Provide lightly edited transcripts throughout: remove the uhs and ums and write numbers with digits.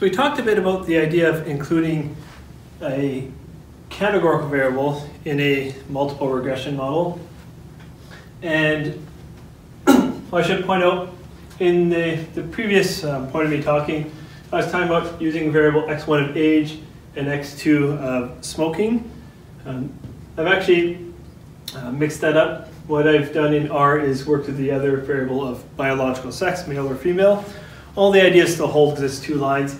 So we talked a bit about the idea of including a categorical variable in a multiple regression model. And I should point out, in the previous point of me talking, I was talking about using variable x1 of age and x2 of smoking. I've actually mixed that up. What I've done in R is worked with the other variable of biological sex, male or female. All the ideas still hold because it's two lines.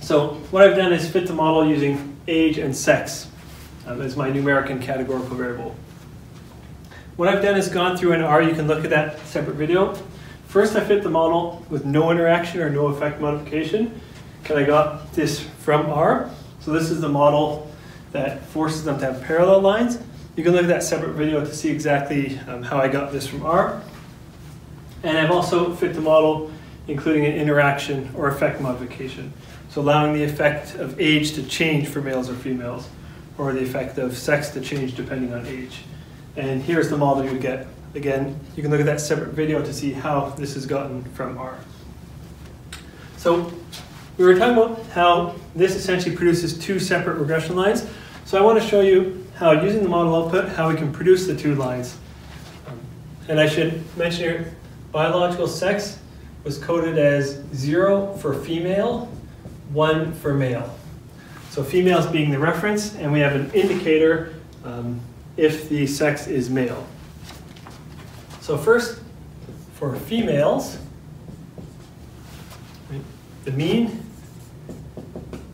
So what I've done is fit the model using age and sex as my numeric and categorical variable. What I've done is gone through in R, you can look at that separate video. First I fit the model with no interaction or no effect modification, because I got this from R. So this is the model that forces them to have parallel lines. You can look at that separate video to see exactly how I got this from R. And I've also fit the model including an interaction or effect modification. So allowing the effect of age to change for males or females, or the effect of sex to change depending on age. And here's the model you would get. Again, you can look at that separate video to see how this is gotten from R. So we were talking about how this essentially produces two separate regression lines. So I want to show you how, using the model output, how we can produce the two lines. And I should mention here, biological sex was coded as 0 for female, 1 for male. So females being the reference, and we have an indicator if the sex is male. So first, for females, the mean,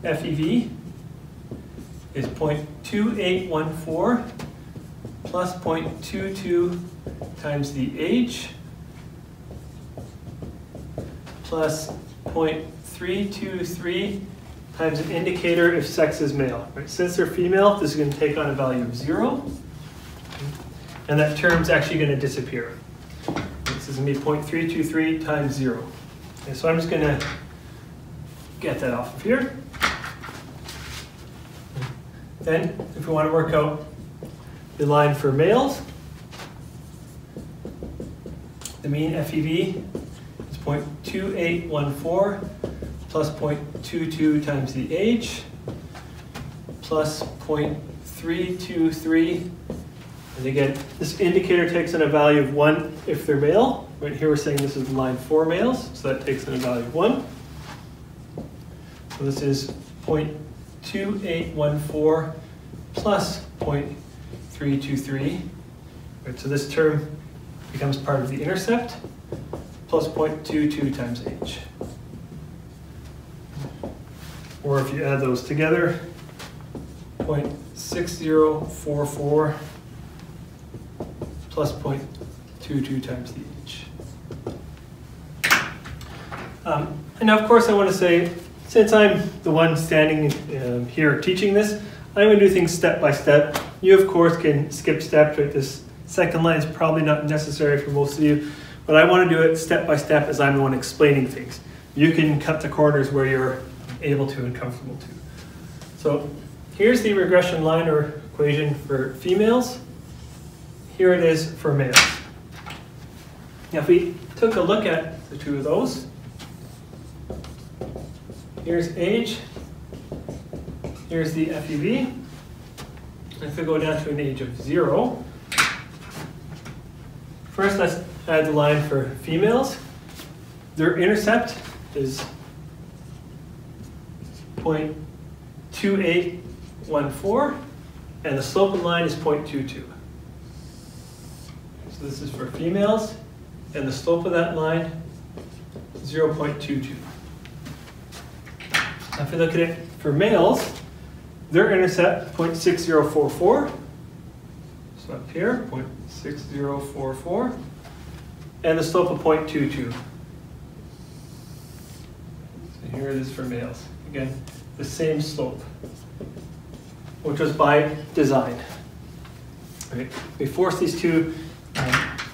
FEV, is 0.2814 plus 0.22 times the age plus 0.323 times an indicator if sex is male. Right? Since they're female, this is going to take on a value of 0. And that term's actually going to disappear. This is going to be 0.323 times 0. Okay, so I'm just going to get that off of here. Then, if we want to work out the line for males, the mean FEV is 0.2814 plus 0.22 times the age plus 0.323. And again, this indicator takes in a value of 1 if they're male. Right here we're saying this is the line for males, so that takes in a value of 1. So this is 0.2814 plus 0.323. Right, so this term becomes part of the intercept, plus 0.22 times h. Or if you add those together, 0.6044 plus 0.22 times the h. And now, of course, I want to say, since I'm the one standing here teaching this, I'm going to do things step by step. You, of course, can skip steps. Right? This second line is probably not necessary for most of you, but I want to do it step by step as I'm the one explaining things. You can cut the corners where you're able to and comfortable to. So here's the regression line or equation for females. Here it is for males. Now, if we took a look at the two of those, here's age, here's the FEV. If we go down to an age of 0, first let's add the line for females. Their intercept is 0.2814, and the slope of the line is 0.22. So this is for females, and the slope of that line is 0.22. Now if we look at it for males, their intercept 0.6044, so up here 0.6044, and the slope of 0.22. So here it is for males. Again, the same slope, which was by design. Right. We force these two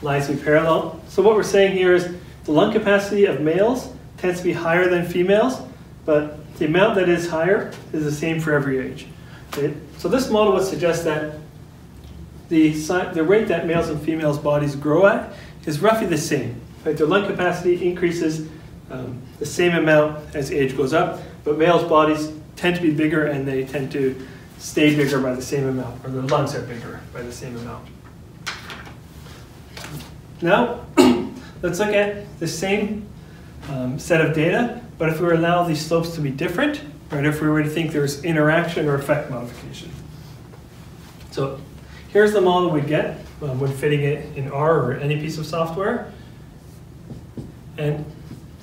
lines to be parallel. So what we're saying here is the lung capacity of males tends to be higher than females, but the amount that is higher is the same for every age. Okay? So this model would suggest that the rate that males and females' bodies grow at is roughly the same. Right? Their lung capacity increases the same amount as age goes up, but males' bodies tend to be bigger and they tend to stay bigger by the same amount, or their lungs are bigger by the same amount. Now, let's look at the same set of data, but if we were to allow these slopes to be different, right, if we were to think there's interaction or effect modification. So here's the model we get when fitting it in R or any piece of software. And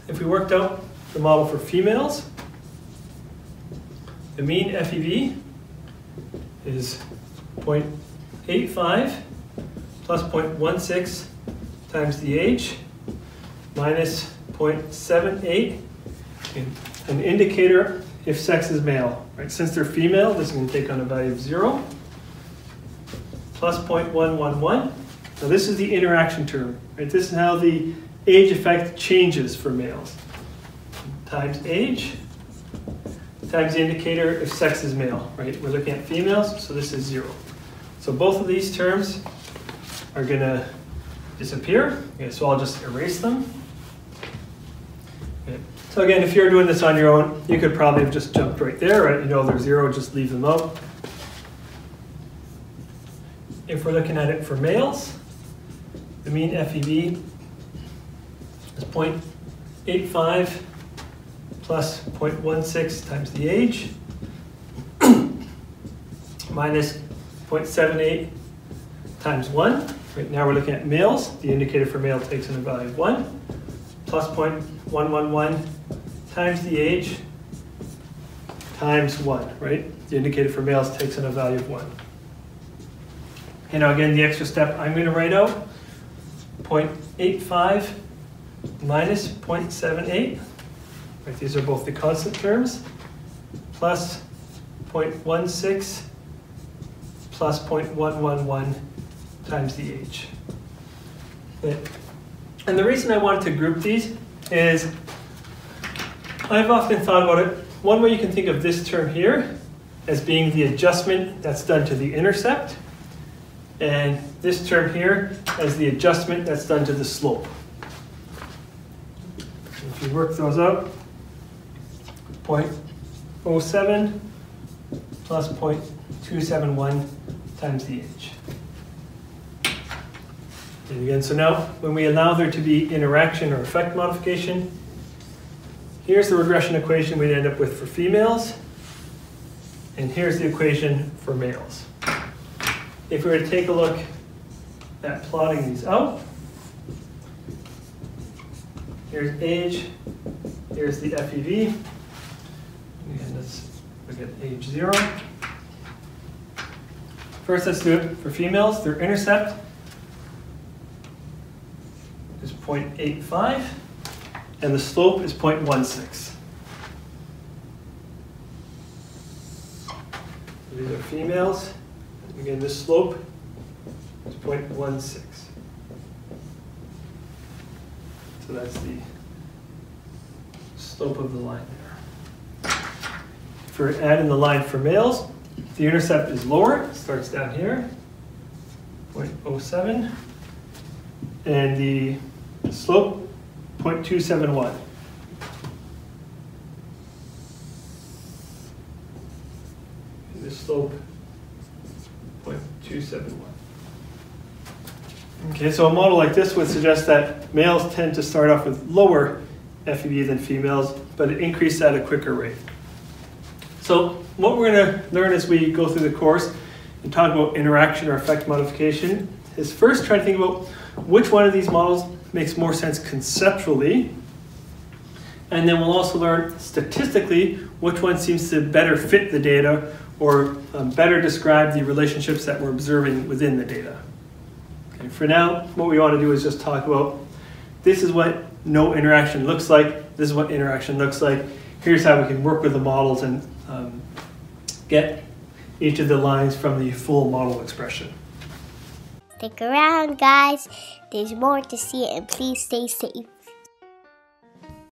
if we worked out the model for females, the mean FEV is 0.85 plus 0.16 times the age minus 0.78, an indicator if sex is male. Right? Since they're female, this is going to take on a value of 0, plus 0.111. Now this is the interaction term. Right? This is how the age effect changes for males. Times age, times the indicator if sex is male. Right? We're looking at females, so this is 0. So both of these terms are going to disappear. Okay, so I'll just erase them. Okay. So again, if you're doing this on your own, you could probably have just jumped right there, right? You know they're 0, just leave them out. If we're looking at it for males, the mean FEV is 0.85 plus 0.16 times the age minus 0.78 times 1. Right now we're looking at males. The indicator for male takes in a value of 1 plus 0.111 times the age times 1, right? The indicator for males takes in a value of 1. And now again, the extra step, I'm going to write out 0.85 minus 0.78. Right, these are both the constant terms, plus 0.16 plus 0.111 times the age. And the reason I wanted to group these is I've often thought about it. One way you can think of this term here as being the adjustment that's done to the intercept, and this term here as the adjustment that's done to the slope. If you work those out, 0.07 plus 0.271 times the age. And again, so now when we allow there to be interaction or effect modification, here's the regression equation we'd end up with for females, and here's the equation for males. If we were to take a look at plotting these out, here's age, here's the FEV, and let's look at age 0. First, let's do it for females. Their intercept is 0.85, and the slope is 0.16. So these are females. Again, this slope is 0.16. So that's the slope of the line there. If we add in the line for males, the intercept is lower. It starts down here, 0.07. And the slope, 0.271. And this slope, 0.271. Okay, so a model like this would suggest that males tend to start off with lower FEV than females, but increase at a quicker rate. So what we're going to learn as we go through the course and talk about interaction or effect modification is first try to think about which one of these models makes more sense conceptually, and then we'll also learn statistically which one seems to better fit the data or better describe the relationships that we're observing within the data. Okay, for now, what we want to do is just talk about this is what no interaction looks like, this is what interaction looks like, here's how we can work with the models and get each of the lines from the full model expression. Stick around, guys, there's more to see and please stay safe.